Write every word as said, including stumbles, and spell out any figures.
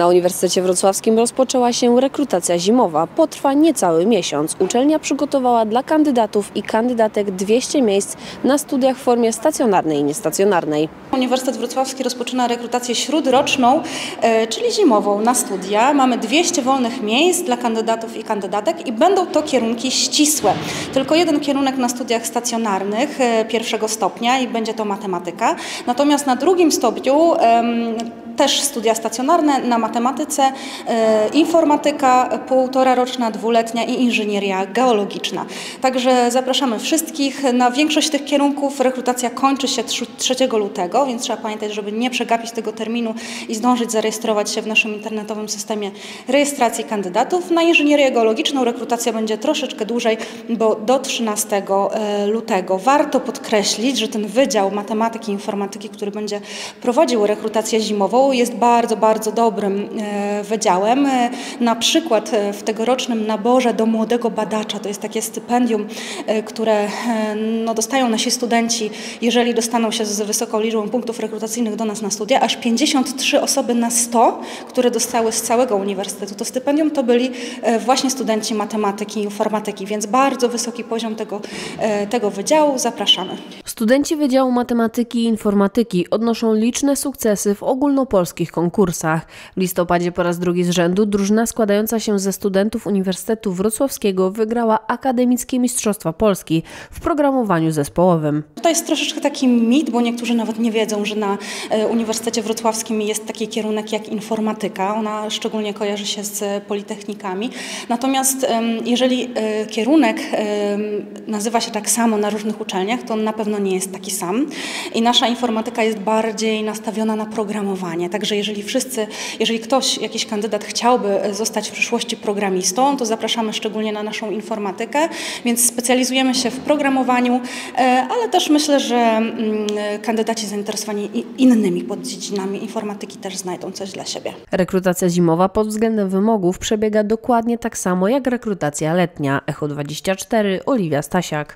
Na Uniwersytecie Wrocławskim rozpoczęła się rekrutacja zimowa. Potrwa niecały miesiąc. Uczelnia przygotowała dla kandydatów i kandydatek dwieście miejsc na studiach w formie stacjonarnej i niestacjonarnej. Uniwersytet Wrocławski rozpoczyna rekrutację śródroczną, czyli zimową, na studia. Mamy dwieście wolnych miejsc dla kandydatów i kandydatek i będą to kierunki ścisłe. Tylko jeden kierunek na studiach stacjonarnych pierwszego stopnia i będzie to matematyka. Natomiast na drugim stopniu też studia stacjonarne na matematyce, informatyka półtoraroczna, dwuletnia i inżynieria geologiczna. Także zapraszamy wszystkich. Na większość tych kierunków rekrutacja kończy się trzeciego lutego, więc trzeba pamiętać, żeby nie przegapić tego terminu i zdążyć zarejestrować się w naszym internetowym systemie rejestracji kandydatów. Na inżynierię geologiczną rekrutacja będzie troszeczkę dłużej, bo do trzynastego lutego. Warto podkreślić, że ten Wydział Matematyki i Informatyki, który będzie prowadził rekrutację zimową, jest bardzo, bardzo dobrym wydziałem. Na przykład w tegorocznym naborze do młodego badacza, to jest takie stypendium, które no, dostają nasi studenci, jeżeli dostaną się z wysoką liczbą punktów rekrutacyjnych do nas na studia, aż pięćdziesiąt trzy osoby na sto, które dostały z całego uniwersytetu to stypendium, to byli właśnie studenci matematyki i informatyki, więc bardzo wysoki poziom tego, tego wydziału. Zapraszamy. Studenci Wydziału Matematyki i Informatyki odnoszą liczne sukcesy w ogólnopolskich konkursach. W listopadzie po raz drugi z rzędu drużyna składająca się ze studentów Uniwersytetu Wrocławskiego wygrała Akademickie Mistrzostwa Polski w programowaniu zespołowym. To jest troszeczkę taki mit, bo niektórzy nawet nie wiedzą, że na Uniwersytecie Wrocławskim jest taki kierunek jak informatyka. Ona szczególnie kojarzy się z politechnikami. Natomiast jeżeli kierunek nazywa się tak samo na różnych uczelniach, to on na pewno nie jest taki sam. I nasza informatyka jest bardziej nastawiona na programowanie. Także jeżeli wszyscy, jeżeli ktoś, jakiś kandydat chciałby zostać w przyszłości programistą, to zapraszamy szczególnie na naszą informatykę, więc specjalizujemy się w programowaniu, ale też myślę, że kandydaci zainteresowani innymi poddziedzinami informatyki też znajdą coś dla siebie. Rekrutacja zimowa pod względem wymogów przebiega dokładnie tak samo jak rekrutacja letnia. Echo dwadzieścia cztery, Oliwia Stasiak.